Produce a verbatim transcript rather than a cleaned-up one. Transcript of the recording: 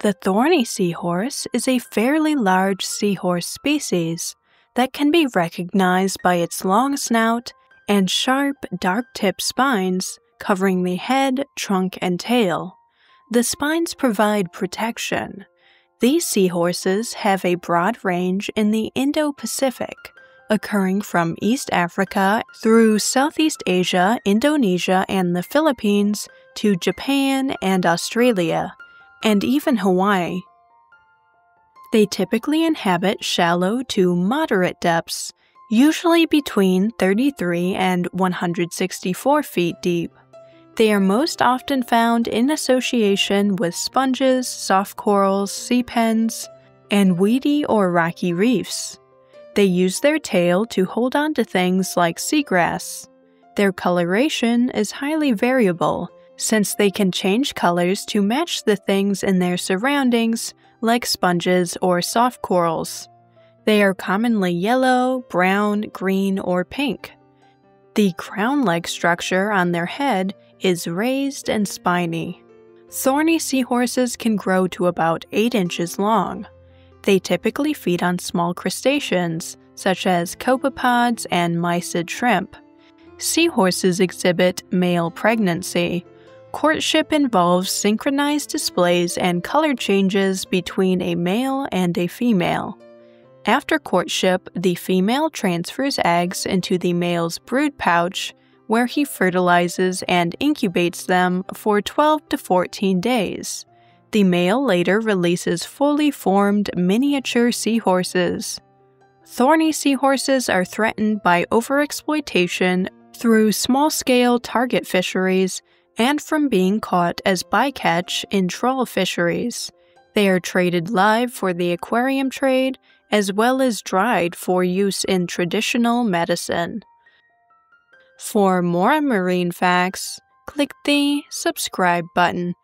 The thorny seahorse is a fairly large seahorse species that can be recognized by its long snout and sharp, dark-tipped spines covering the head, trunk, and tail. The spines provide protection. These seahorses have a broad range in the Indo-Pacific, occurring from East Africa through Southeast Asia, Indonesia, and the Philippines to Japan and Australia, and even Hawaii. They typically inhabit shallow to moderate depths, usually between thirty-three and one hundred sixty-four feet deep. They are most often found in association with sponges, soft corals, sea pens, and weedy or rocky reefs. They use their tail to hold on to things like seagrass. Their coloration is highly variable, since they can change colors to match the things in their surroundings, like sponges or soft corals. They are commonly yellow, brown, green, or pink. The crown-like structure on their head is raised and spiny. Thorny seahorses can grow to about eight inches long. They typically feed on small crustaceans, such as copepods and mysid shrimp. Seahorses exhibit male pregnancy. Courtship involves synchronized displays and color changes between a male and a female. After courtship, the female transfers eggs into the male's brood pouch, where he fertilizes and incubates them for twelve to fourteen days. The male later releases fully formed miniature seahorses. Thorny seahorses are threatened by overexploitation through small-scale target fisheries and from being caught as bycatch in trawl fisheries. They are traded live for the aquarium trade, as well as dried for use in traditional medicine. For more marine facts, click the subscribe button.